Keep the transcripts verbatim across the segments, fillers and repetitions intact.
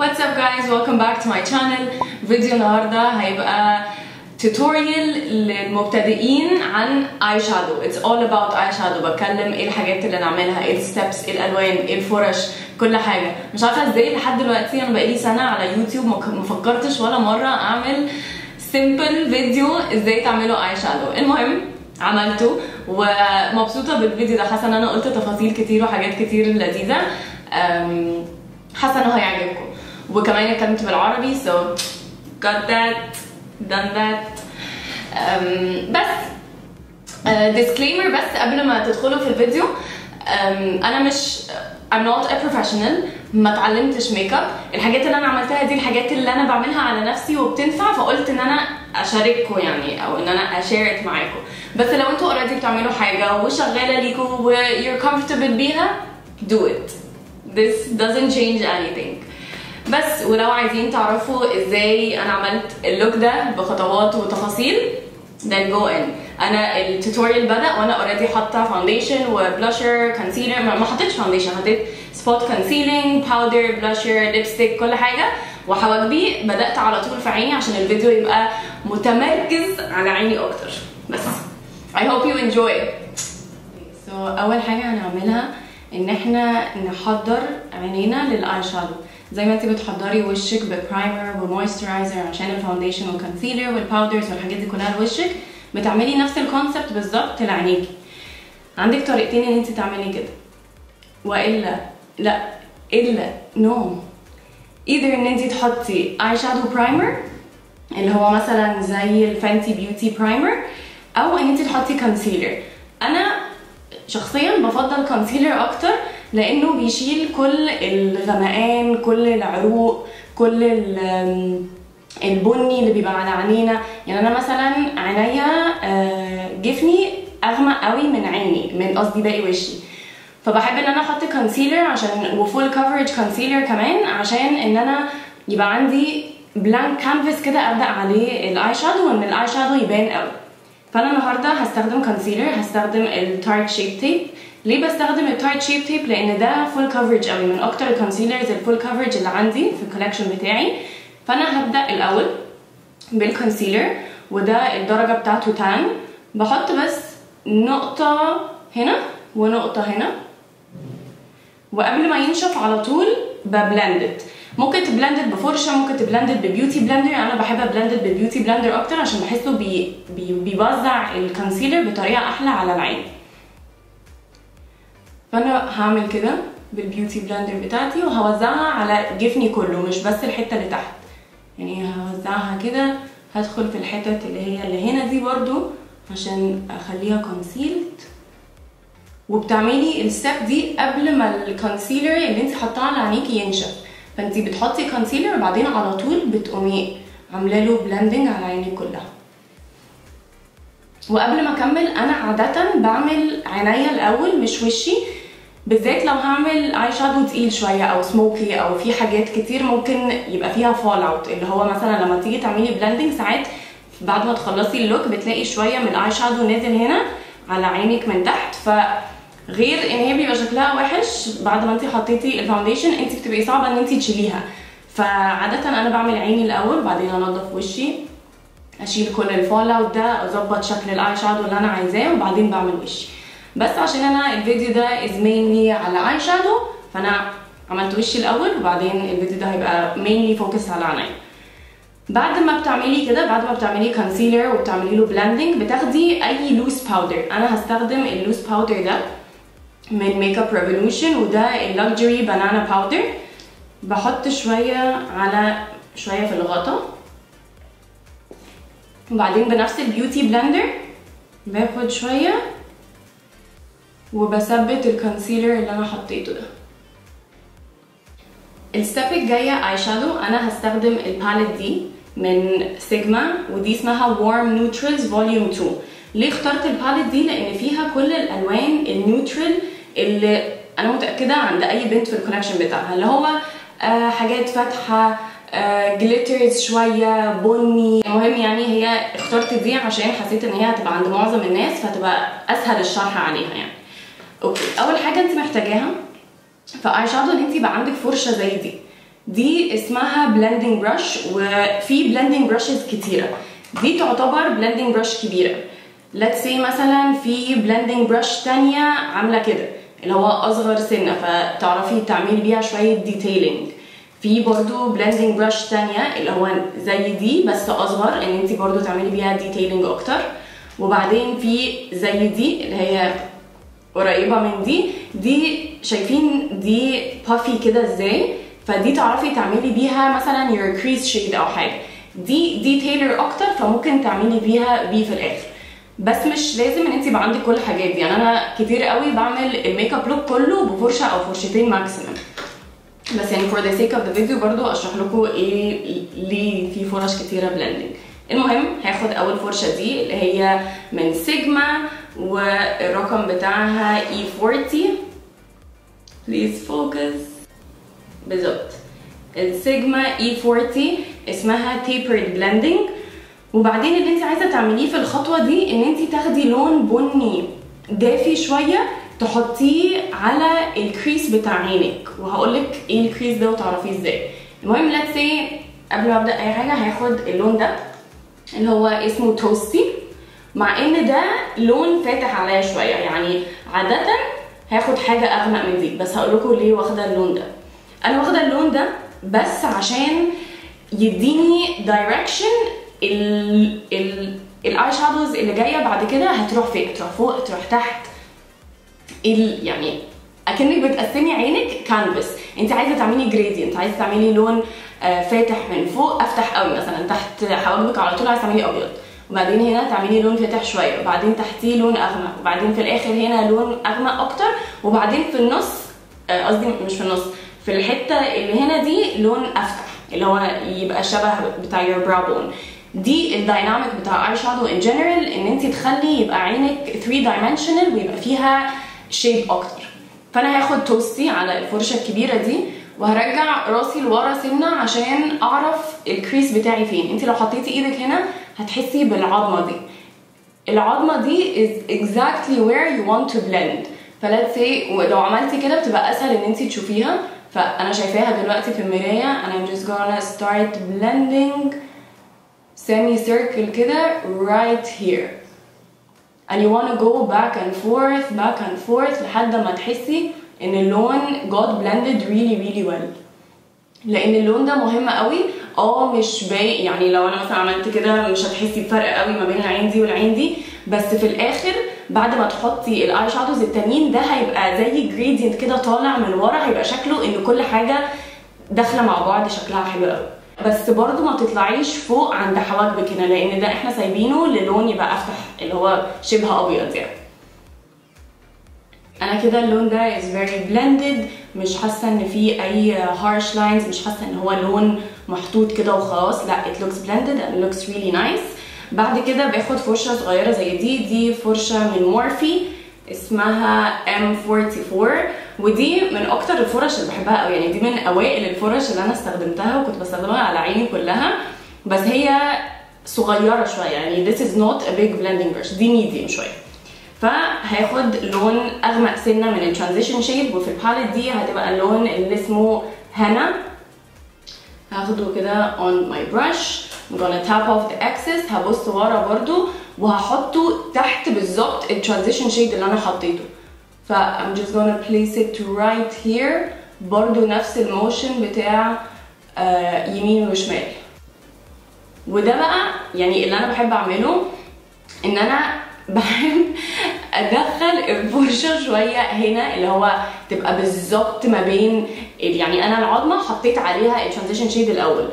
What's up guys, welcome back to my channel. فيديو النهارده هيبقى توتوريال للمبتدئين عن اي شادو. It's all about اي شادو. بتكلم ايه الحاجات اللي نعملها، ايه الستبس، ايه الالوان، ايه الفرش، كل حاجه. مش عارفه ازاي لحد دلوقتي انا بقالي سنه على يوتيوب ما فكرتش ولا مره اعمل سيمبل فيديو ازاي تعملوا اي شادو. المهم عملته ومبسوطه بالفيديو ده، حاسه ان انا قلت تفاصيل كتير وحاجات كتير لذيذه، حاسه انه هيعجبكم. وكمان اتكلمت بالعربي so got that done that. um, بس uh, disclaimer بس قبل ما تدخلوا في الفيديو، um, انا مش I'm not a professional، ما اتعلمتش ميك اب. الحاجات اللي انا عملتها دي الحاجات اللي انا بعملها على نفسي وبتنفع، فقلت ان انا اشارككم يعني، او ان انا اشارك معاكم. بس لو انتوا اوريدي بتعملوا حاجه وشغاله ليكوا و you're comfortable بيها do it. This doesn't change anything. بس ولو عايزين تعرفوا ازاي انا عملت اللوك ده بخطوات وتفاصيل then go in. انا التوتوريال بدأ وانا اوريدي حاطه فاونديشن وبلاشر كونسيلر، ما حطيتش فاونديشن، حطيت سبوت كونسيلينج باودر بلاشر ليبستيك كل حاجه، وحواجبي بدأت على طول في عيني عشان الفيديو يبقى متمركز على عيني اكتر. بس I hope you enjoy it. So اول حاجه هنعملها ان احنا نحضر عينينا للاي شادو. زي ما انت بتحضري وشك ببرايمر ومويسترايزر عشان الفاونديشن والكونسيلر والباودرز والحاجات دي كلها لوشك، بتعملي نفس الكونسبت بالظبط لعينيكي. عندك طريقتين ان انت تعملي كده، والا لا الا نو ايذر ان انت تحطي اي شادو برايمر اللي هو مثلا زي الفانتي بيوتي برايمر، او ان انت تحطي كونسيلر. انا شخصيا بفضل كونسيلر اكتر لانه بيشيل كل الغمقان، كل العروق، كل البني اللي بيبقى على عينينا. يعني انا مثلا عينيا جفني اغمق قوي من عيني، من قصدي باقي وشي، فبحب ان انا احط كونسيلر عشان وفول كفرج كونسيلر كمان، عشان ان انا يبقى عندي بلانك كانفاس كده ابدا عليه الاي شادو وان الاي شادو يبان قوي. فانا النهارده هستخدم كونسيلر، هستخدم التارت شيب تيب. ليه بستخدم التايت شيب تيب؟ لان ده فول كفرج قوي، من اكتر الكونسيلرز الفول كفرج اللي عندي في الكولكشن بتاعي. فانا هبدا الاول بالكونسيلر، وده الدرجه بتاعته تان. بحط بس نقطه هنا ونقطه هنا، وقبل ما ينشف على طول ببلندت. ممكن تبلندت بفرشه، ممكن تبلندت ببيوتي بلندر. انا بحب ابلندت ببيوتي بلندر اكتر عشان بحسه بي بي بيوزع الكونسيلر بطريقه احلى على العين. فانا هعمل كده بالبيوتي بلندر بتاعتي، وهوزعها على جفني كله مش بس الحته اللي تحت. يعني هوزعها كده، هدخل في الحتت اللي هي اللي هنا دي برضو عشان اخليها كونسيلد. وبتعملي الستيب دي قبل ما الكونسيلر اللي انت حاطاه على عينيكي ينشف. فانت بتحطي كونسيلر وبعدين على طول بتقومي عامله له بلندنج على عيني كلها. وقبل ما اكمل انا عاده بعمل عينيا الاول مش وشي، بالذات لو هعمل اي شادو تقيل شويه او سموكي او في حاجات كتير ممكن يبقى فيها فول اوت، اللي هو مثلا لما تيجي تعملي بلندنج ساعات بعد ما تخلصي اللوك بتلاقي شويه من الاي شادو نازل هنا على عينك من تحت، فغير ان هي بيبقى شكلها وحش بعد ما انت حطيتي الفاونديشن، انت بتبقي صعبه ان انت تشيليها. فعاده انا بعمل عيني الاول بعدين انضف وشي، اشيل كل الفول اوت ده، اظبط شكل الاي شادو اللي انا عايزاه، وبعدين بعمل وشي. بس عشان انا الفيديو ده از مينلي على اي شادو، فانا عملت وشي الاول وبعدين الفيديو ده هيبقى مينلي فوكس على عينيا. بعد ما بتعملي كده، بعد ما بتعملي كونسيلر وبتعملي له بلندنج، بتاخدي اي لوس باودر. انا هستخدم اللوس باودر ده من ميك اب ريفولوشن، وده اللكجري بانانا باودر. بحط شويه على شويه في الغطا، وبعدين بنفس البيوتي بلندر باخد شويه وبثبت الكونسيلر اللي انا حطيته ده. الستيب الجايه اي شادو. انا هستخدم الباليت دي من سيجما، ودي اسمها Warm Neutrals فوليوم اتنين. ليه اخترت الباليت دي؟ لان فيها كل الالوان النيوترال اللي انا متاكده عند اي بنت في الكولكشن بتاعها، اللي هو آه حاجات فاتحه، جليترز uh, شويه بني. المهم يعني هي اخترت دي عشان حسيت ان هي هتبقى عند معظم الناس، فهتبقى اسهل الشرح عليها يعني. اوكي، اول حاجه انت محتاجاها في اي شادو ان انت يبقى عندك فرشه زي دي. دي اسمها بلندنج برش، وفي بلندنج برشز كتيره. دي تعتبر بلندنج برش كبيره. let's say مثلا في بلندنج برش تانية عامله كده اللي هو اصغر سنه، فتعرفي تعملي بيها شويه ديتيلينج. في برضو بلندنج برش تانية اللي هو زي دي بس اصغر، ان انت برضو تعملي بيها ديتيلينج اكتر. وبعدين في زي دي اللي هي قريبه من دي، دي شايفين دي بافي كده ازاي، فدي تعرفي تعملي بيها مثلا your crease shade او حاجه. دي دي تايلر اكتر، فممكن تعملي بيها بيه في الاخر. بس مش لازم ان انت يبقى عندك كل الحاجات دي. يعني انا كتير قوي بعمل الميك اب لوك كله بفرشه او فرشتين ماكسيمم، بس يعني for the sake of the video برضو اشرح لكم ايه ليه في فرش كتيره بلندنج. المهم هاخد اول فرشه دي اللي هي من سيجما والرقم بتاعها إي فورتي. please focus. بالظبط السيجما إي فورتي اسمها Tapered Blending. وبعدين اللي انت عايزه تعمليه في الخطوه دي ان انت تاخدي لون بني دافي شويه تحطيه على الكريس بتاع عينك، وهقولك ايه الكريس ده وتعرفيه ازاي. المهم let's say قبل ما ابدا اي حاجه هاخد اللون ده اللي هو اسمه توستي، مع ان ده لون فاتح عليا شويه، يعني عاده هاخد حاجه اغمق من دي، بس هقولكوا ليه واخده اللون ده. انا واخده اللون ده بس عشان يديني دايركشن الاي شادوز اللي جايه بعد كده هتروح فين، تروح فوق تروح تحت. ال يعني اكنك بتقسمي عينك كانفاس، انت عايزه تعملي جريدينت، عايزه تعملي لون فاتح من فوق افتح قوي مثلا، تحت حواجبك على طول عايزه تعملي ابيض، وبعدين هنا تعملي لون فاتح شويه، وبعدين تحتيه لون اغمق، وبعدين في الاخر هنا لون اغمق اكتر، وبعدين في النص قصدي مش في النص في الحته اللي هنا دي لون افتح اللي هو يبقى شبه بتاع your brow bone. دي الدايناميك بتاع اي شادو ان جنرال، ان انت تخلي يبقى عينك ثري دايمنشنال ويبقى فيها شيب اكتر. فانا هاخد توستي على الفرشه الكبيره دي وهرجع راسي لورا سنه عشان اعرف الكريس بتاعي فين. انت لو حطيتي ايدك هنا هتحسي بالعظمه دي، العظمه دي is exactly where you want to blend. فليتس سي ولو عملتي كده بتبقى اسهل ان انت تشوفيها. فانا شايفاها دلوقتي في المرايه. انا just gonna start blending semicircle كده right here and you wanna go back and forth back and forth لحد ما تحسي ان اللون got blended really really well، لان اللون ده مهم قوي. اه مش باين، يعني لو انا مثلا عملت كده مش هتحسي بفرق قوي ما بين العين دي والعين دي، بس في الاخر بعد ما تحطي الاي شادوز التانيين ده هيبقى زي جريدينت كده طالع من ورا، هيبقى شكله ان كل حاجه داخله مع بعض شكلها حلو قوي. بس برضو ما تطلعيش فوق عند حواجبك هنا، لان ده احنا سايبينه للون يبقى افتح اللي هو شبه ابيض. يعني انا كده اللون ده is very blended، مش حاسه ان فيه اي harsh lines، مش حاسه ان هو لون محطوط كده وخلاص، لا it looks blended and looks really nice. بعد كده باخد فرشه صغيره زي دي، دي فرشه من مورفي اسمها إم أربعة وأربعين، ودي من اكتر الفرش اللي بحبها قوي، يعني دي من اوائل الفرش اللي انا استخدمتها وكنت بستخدمها على عيني كلها. بس هي صغيره شويه، يعني this is not a big blending brush، دي ميديم شويه. فهاخد لون اغمق سنه من الترانزيشن شيد، وفي الباليت دي هتبقى اللون اللي اسمه هانا. هاخده كده on my brush، I'm gonna tap off the excess، هبص ورا برضو وهحطه تحت بالظبط الترانزيشن شيد اللي انا حطيته. ف I'm just gonna place it right here، برضو نفس الموشن بتاع آه يمين وشمال. وده بقى يعني اللي انا بحب اعمله، ان انا بحب ادخل الفرشه شويه هنا اللي هو تبقى بالظبط ما بين، يعني انا العظمه حطيت عليها الترانزيشن شيد الاول،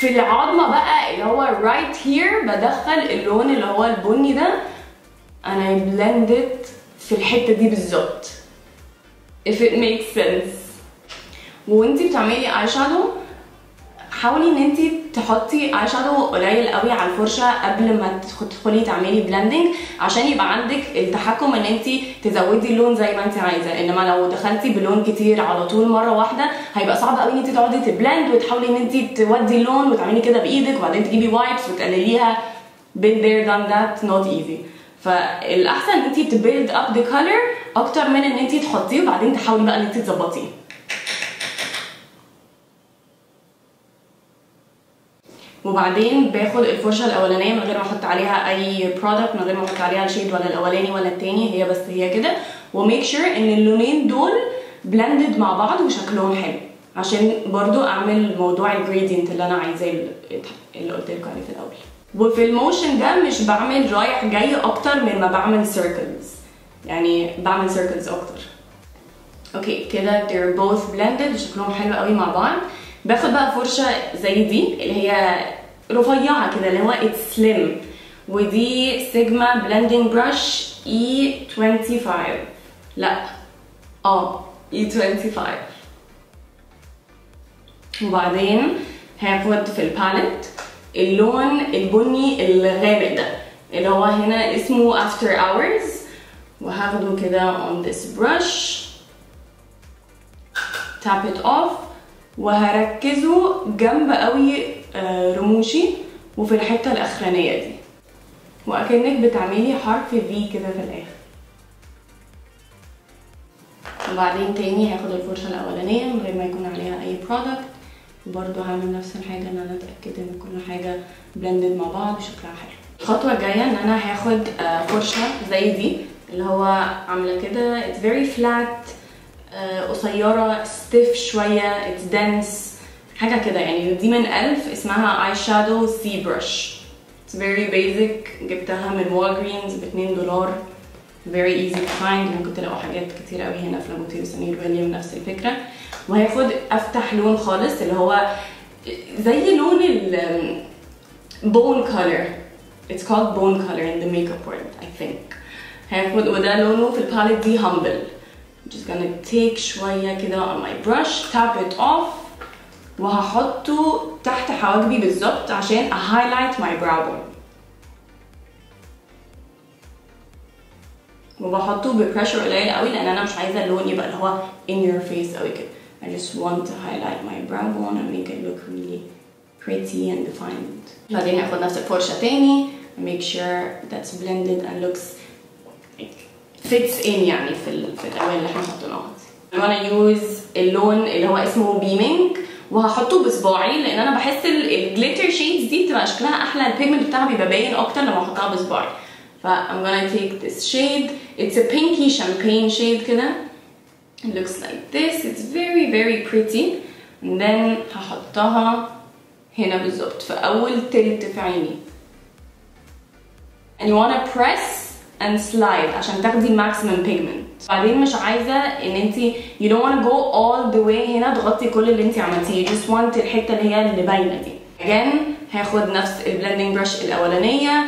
في العظمه بقى اللي هو right here بدخل اللون اللي هو البني ده، انا بلندت في الحته دي بالظبط if it makes sense. وانتي بتعملي اي شادو حاولي ان انتي تحطي اي شادو قليل قوي على الفرشه قبل ما تدخلي تعملي بلندنج، عشان يبقى عندك التحكم ان انتي تزودي اللون زي ما انتي عايزه. انما لو دخلتي بلون كتير على طول مره واحده هيبقى صعب قوي ان انتي تقعدي تبلند وتحاولي ان انتي تودي اللون وتعملي كده بايدك وبعدين تجيبي وايبس وتقلليها. been there done that not easy. فالاحسن ان انتي تبيلد اب ذا كولر اكتر من ان انتي تحطيه وبعدين تحاولي بقى ان انتي تظبطيه. وبعدين باخد الفرشه الاولانيه من غير ما احط عليها اي برودكت، من غير ما احط عليها الشيد ولا الاولاني ولا التاني، هي بس هي كده. وميك شور ان اللونين دول بلندد مع بعض وشكلهم حلو، عشان برضو اعمل موضوع الجريدينت اللي انا عايزاه اللي قلت لكم عليه في الاول. وفي الموشن ده مش بعمل رايح جاي اكتر من ما بعمل سيركلز، يعني بعمل سيركلز اكتر. اوكي كده they're both blended شكلهم حلو قوي مع بعض. باخد بقى فرشه زي دي اللي هي رفيعه كده اللي هو it's slim، ودي سيجما blending brush E twenty-five، لا اه E twenty-five. وبعدين هاخد في الباليت اللون البني الغامق ده اللي هو هنا اسمه After Ours، وهاخده كده on this brush tap it off، وهركزه جنب قوي رموشي وفي الحته الاخرانيه دي، واكنك بتعملي حرف V كده في الاخر. وبعدين تاني هاخد الفرشه الاولانيه من غير ما يكون عليها اي برودكت، وبرده هعمل نفس الحاجه ان انا اتاكد ان كل حاجه بلندد مع بعض وشكلها حلو. الخطوه الجايه ان انا هاخد فرشه زي دي اللي هو عامله كده it's very flat، قصيره stiff شويه it's dense حاجه كده يعني، دي من ألف اسمها اي شادو سي برش، it's very basic، جبتها من والجرينز ب اتنين دولار، very easy to find، ممكن تلاقوا حاجات كتير قوي هنا في لابوتي وسمير ويليام نفس الفكره. وهاخد افتح لون خالص اللي هو زي لون ال bone color، it's called bone color in the makeup world I think. هاخد وده لونه في الباليت دي Humble. just gonna take شوية كده on my brush tap it off، وهحطه تحت حواجبي بالظبط عشان اهايلايت my brow bone، وبحطه ببريشر قليل قوي لان انا مش عايزة اللون يبقى اللي هو in your face قوي كده. I just want to highlight my brow bone and make it look really pretty and defined. بعدين هاخد نفس الفرشة تاني make sure that's blended and looks fits in يعني في الأواني اللي احنا حطيناها دي. I'm gonna use اللون اللي هو اسمه beaming، وهحطه بصباعي لأن أنا بحس الجليتر شيدز دي بتبقى شكلها أحلى، البيجمنت بتاعها بيبقى باين أكتر لما أحطها بصباعي. ف I'm gonna take this shade، it's a pinky champagne shade كده. It looks like this، it's very very pretty. And then هحطها هنا بالظبط في أول تلت في عيني. And you wanna press and slide عشان تاخدي maximum pigment. بعدين مش عايزه ان انتي you don't wanna go all the way هنا تغطي كل اللي انتي عملتيه، you just want الحته اللي هي اللي باينه دي. again هاخد نفس البلندنج برش الاولانيه،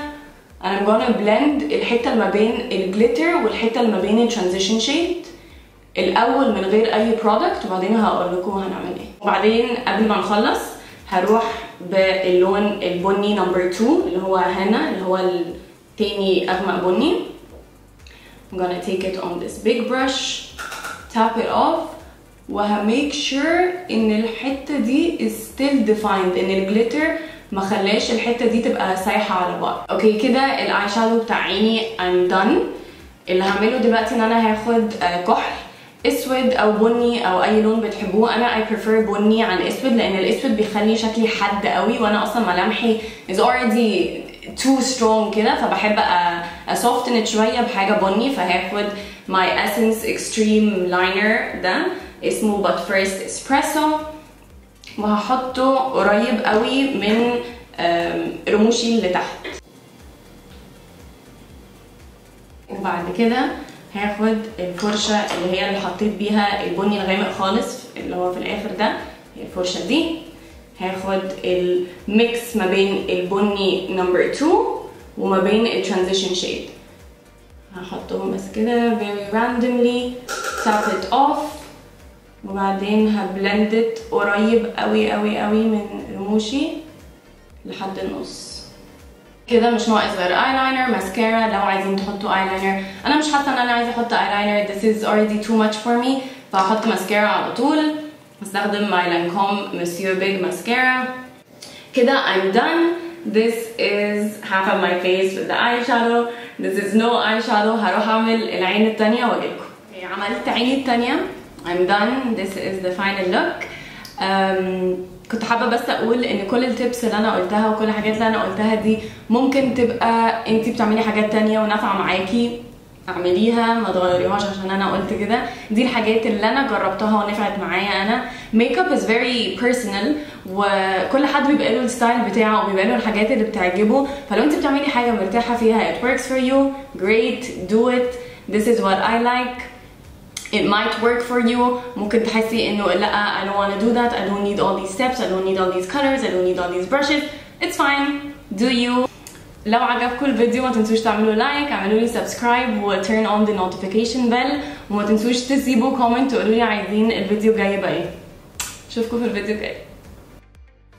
انا I'm gonna blend الحته اللي ما بين الجليتر والحته اللي ما بين الترانزيشن شيد الاول من غير اي برودكت، وبعدين هقول لكم هنعمل ايه. وبعدين قبل ما نخلص هروح باللون البني نمبر اتنين اللي هو هانا اللي هو ال تاني أغمق بني. I'm gonna take it on this big brush tap it off، وهميك sure إن الحتة دي is still defined، إن الجليتر مخلاش الحتة دي تبقى سايحة على بعض. اوكي كده الآي شادو بتاع عيني I'm done. اللي هعمله دلوقتي إن أنا هاخد كحل أسود أو بني أو أي لون بتحبوه، أنا I prefer بني عن أسود لأن الأسود بيخلي شكلي حد قوي، وأنا أصلا ملامحي is already too strong كده، فبحب اسوفتن شويه بحاجه بني. فهاخد my Essence Extreme Liner ده اسمه Bat First Espresso، وهحطه قريب قوي من رموشي اللي تحت. وبعد كده هاخد الفرشه اللي هي اللي حطيت بيها البني الغامق خالص اللي هو في الاخر ده، الفرشه دي هاخد الميكس ما بين البني نمبر اتنين وما بين الترانزيشن شيد، هحطهم بس كده very randomly tap it off، وبعدين هبلندت قريب قوي قوي قوي من رموشي لحد النص كده. مش ناقص غير eyeliner ماسكارا لو عايزين تحطوا eyeliner، انا مش حاسه ان انا عايزه احط eyeliner this is already too much for me، فهحط ماسكارا على طول. هستخدم my Lancome Monsieur Big Mascara كده. I'm done. This is half of my face with the eyeshadow. This is no eyeshadow. هروح أعمل العين التانية وأجيلكم. عملت عيني التانية. I'm done. This is the final look. Um, كنت حابه بس اقول ان كل التيبس اللي انا قلتها وكل الحاجات اللي انا قلتها دي ممكن تبقى انتي بتعملي حاجات تانية ونافعه معاكي، اعمليها ما تغيريهاش عشان انا قلت كده. دي الحاجات اللي انا جربتها ونفعت معايا انا. ميك اب از فيري بيرسونال، وكل حد بيبقى له الستايل بتاعه وبيبقى له الحاجات اللي بتعجبه. فلو انت بتعملي حاجه مرتاحه فيها it works for you great do it this is what I like it might work for you. ممكن تحسي انه لا I don't want to do that I don't need all these steps I don't need all these colors I don't need all these brushes it's fine do you. لو عجبكم الفيديو ما تنسوش تعملوا لايك، اعملوا لي سبسكرايب و turn on the notification bell، وما تنسوش تسيبوا كومنت تقولوا لي عايزين الفيديو الجاي بقى ايه. اشوفكم في الفيديو الجاي.